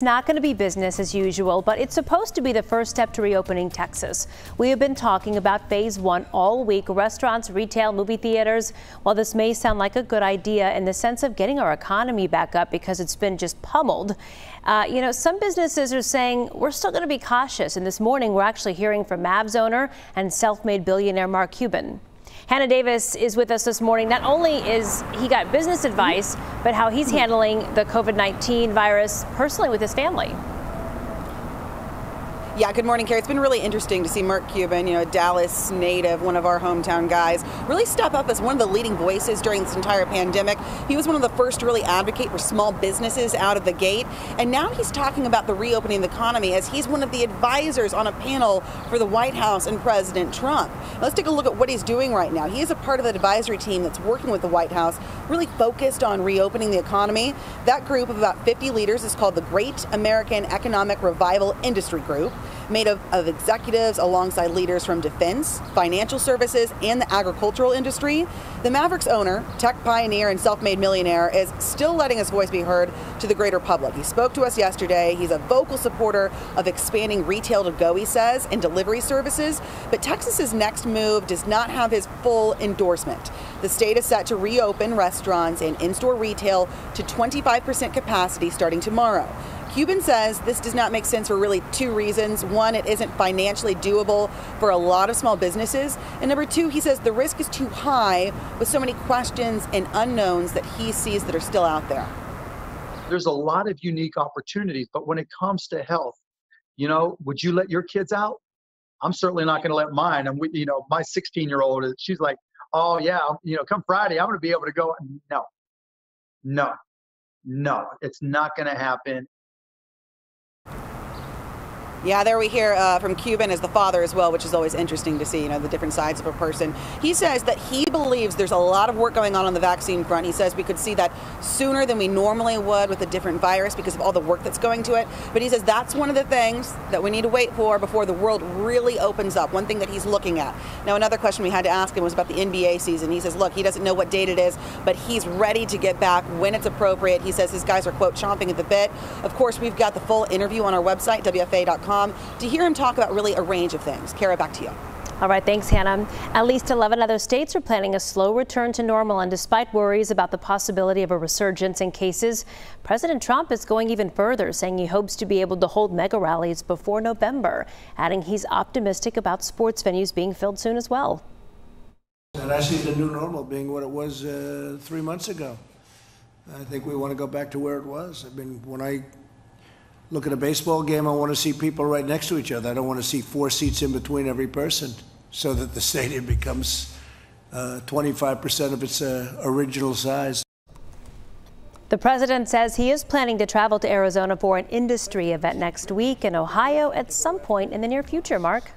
It's not going to be business as usual, but it's supposed to be the first step to reopening Texas. We have been talking about phase one all week, restaurants, retail, movie theaters. While this may sound like a good idea in the sense of getting our economy back up because it's been just pummeled, some businesses are saying we're still going to be cautious. And this morning, we're actually hearing from Mavs owner and self-made billionaire Mark Cuban. Hannah Davis is with us this morning. Not only is he got business advice, but how he's handling the COVID-19 virus personally with his family. Yeah, good morning, Carrie. It's been really interesting to see Mark Cuban, a Dallas native, one of our hometown guys, really step up as one of the leading voices during this entire pandemic. He was one of the first to really advocate for small businesses out of the gate. And now he's talking about the reopening of the economy as he's one of the advisors on a panel for the White House and President Trump. Now, let's take a look at what he's doing right now. He is a part of the advisory team that's working with the White House, really focused on reopening the economy. That group of about 50 leaders is called the Great American Economic Revival Industry Group, made of executives alongside leaders from defense, financial services, and the agricultural industry. The Mavericks owner, tech pioneer, and self-made millionaire is still letting his voice be heard to the greater public. He spoke to us yesterday. He's a vocal supporter of expanding retail to go, he says, and delivery services. But Texas's next move does not have his full endorsement. The state is set to reopen restaurants and in-store retail to 25% capacity starting tomorrow. Cuban says this does not make sense for really two reasons. One, it isn't financially doable for a lot of small businesses. And number two, he says the risk is too high with so many questions and unknowns that he sees that are still out there. There's a lot of unique opportunities, but when it comes to health, would you let your kids out? I'm certainly not going to let mine. And my 16-year-old, she's like, oh yeah, come Friday, I'm going to be able to go. No, it's not going to happen. Yeah, there we hear from Cuban as the father as well, which is always interesting to see, the different sides of a person. He says that he believes there's a lot of work going on the vaccine front. He says we could see that sooner than we normally would with a different virus because of all the work that's going to it. But he says that's one of the things that we need to wait for before the world really opens up, one thing that he's looking at. Now, another question we had to ask him was about the NBA season. He says, look, he doesn't know what date it is, but he's ready to get back when it's appropriate. He says his guys are, quote, chomping at the bit. Of course, we've got the full interview on our website, WFA.com. To hear him talk about really a range of things. Kara, back to you. All right, thanks, Hannah. At least 11 other states are planning a slow return to normal, and despite worries about the possibility of a resurgence in cases, President Trump is going even further, saying he hopes to be able to hold mega rallies before November, adding he's optimistic about sports venues being filled soon as well. And I see the new normal being what it was 3 months ago. I think we want to go back to where it was. I mean, when I look at a baseball game, I want to see people right next to each other. I don't want to see 4 seats in between every person so that the stadium becomes 25% of its original size. The president says he is planning to travel to Arizona for an industry event next week and Ohio at some point in the near future, Mark.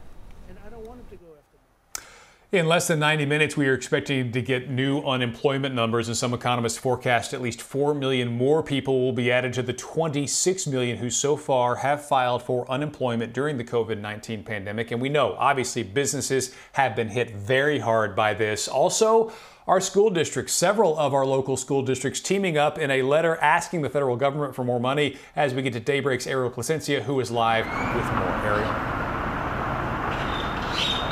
In less than 90 minutes, we are expecting to get new unemployment numbers, and some economists forecast at least 4 million more people will be added to the 26 million who so far have filed for unemployment during the COVID-19 pandemic. And we know, obviously, businesses have been hit very hard by this. Also, our school districts, several of our local school districts teaming up in a letter asking the federal government for more money. As we get to Daybreak's Ariel Placentia, who is live with more. Ariel.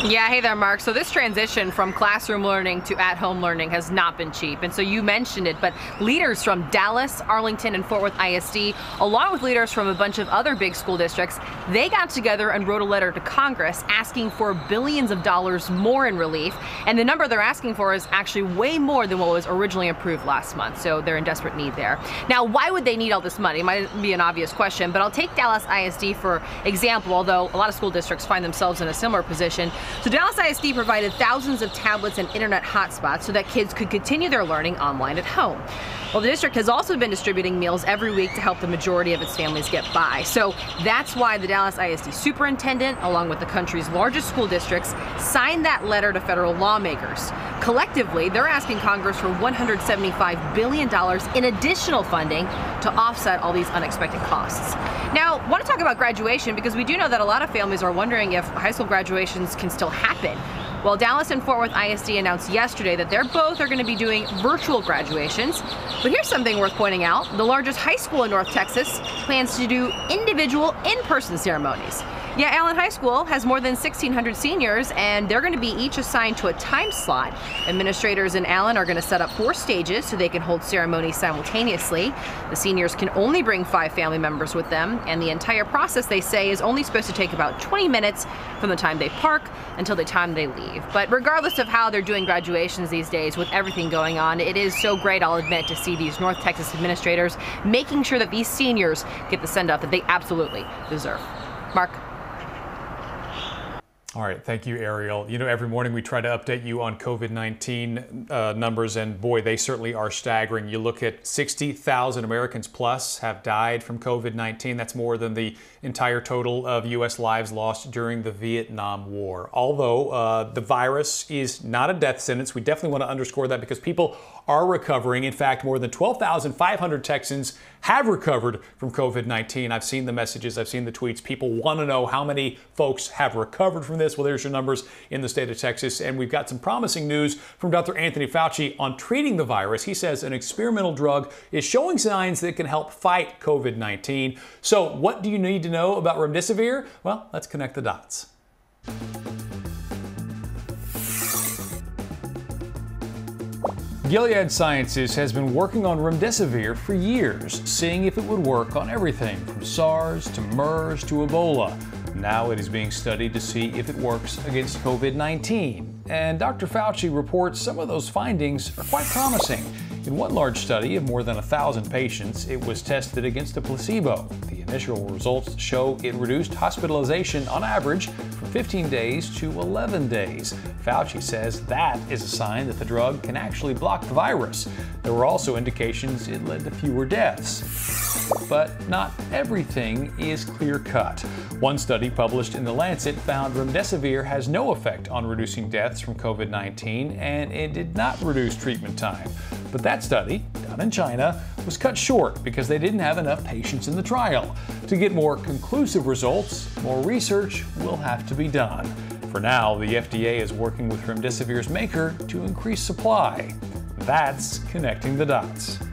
Yeah, hey there, Mark. So this transition from classroom learning to at-home learning has not been cheap. And so you mentioned it, but leaders from Dallas, Arlington, and Fort Worth ISD, along with leaders from a bunch of other big school districts, they got together and wrote a letter to Congress asking for billions of dollars more in relief. And the number they're asking for is actually way more than what was originally approved last month. So they're in desperate need there. Now, why would they need all this money? It might be an obvious question, but I'll take Dallas ISD for example, although a lot of school districts find themselves in a similar position. So Dallas ISD provided thousands of tablets and internet hotspots so that kids could continue their learning online at home. Well, the district has also been distributing meals every week to help the majority of its families get by. So that's why the Dallas ISD superintendent, along with the country's largest school districts, signed that letter to federal lawmakers. Collectively, they're asking Congress for $175 billion in additional funding to offset all these unexpected costs. Now, I want to talk about graduation because we do know that a lot of families are wondering if high school graduations can still happen. Well, Dallas and Fort Worth ISD announced yesterday that they're both are going to be doing virtual graduations. But here's something worth pointing out. The largest high school in North Texas plans to do individual in-person ceremonies. Yeah, Allen High School has more than 1,600 seniors, and they're going to be each assigned to a time slot. Administrators in Allen are going to set up 4 stages so they can hold ceremonies simultaneously. The seniors can only bring 5 family members with them, and the entire process, they say, is only supposed to take about 20 minutes from the time they park until the time they leave. But regardless of how they're doing graduations these days, with everything going on, it is so great, I'll admit, to see these North Texas administrators making sure that these seniors get the send-off that they absolutely deserve. Mark. All right. Thank you, Ariel. You know, every morning we try to update you on COVID-19 numbers, and boy, they certainly are staggering. You look at 60,000 Americans plus have died from COVID-19. That's more than the entire total of U.S. lives lost during the Vietnam War. Although the virus is not a death sentence, we definitely want to underscore that because people are recovering. In fact, more than 12,500 Texans have recovered from COVID-19. I've seen the messages. I've seen the tweets. People want to know how many folks have recovered from this. Well, there's your numbers in the state of Texas. And we've got some promising news from Dr. Anthony Fauci on treating the virus. He says an experimental drug is showing signs that can help fight COVID-19. So what do you need to know about remdesivir? Well, let's connect the dots. Gilead Sciences has been working on remdesivir for years, seeing if it would work on everything from SARS to MERS to Ebola. Now it is being studied to see if it works against COVID-19. And Dr. Fauci reports some of those findings are quite promising. In one large study of more than 1,000 patients, it was tested against a placebo. The initial results show it reduced hospitalization on average from 15 days to 11 days. Fauci says that is a sign that the drug can actually block the virus. There were also indications it led to fewer deaths. But not everything is clear-cut. One study published in The Lancet found remdesivir has no effect on reducing deaths from COVID-19, and it did not reduce treatment time. But that study, done in China, was cut short because they didn't have enough patients in the trial. To get more conclusive results, more research will have to be done. For now, the FDA is working with remdesivir's maker to increase supply. That's connecting the dots.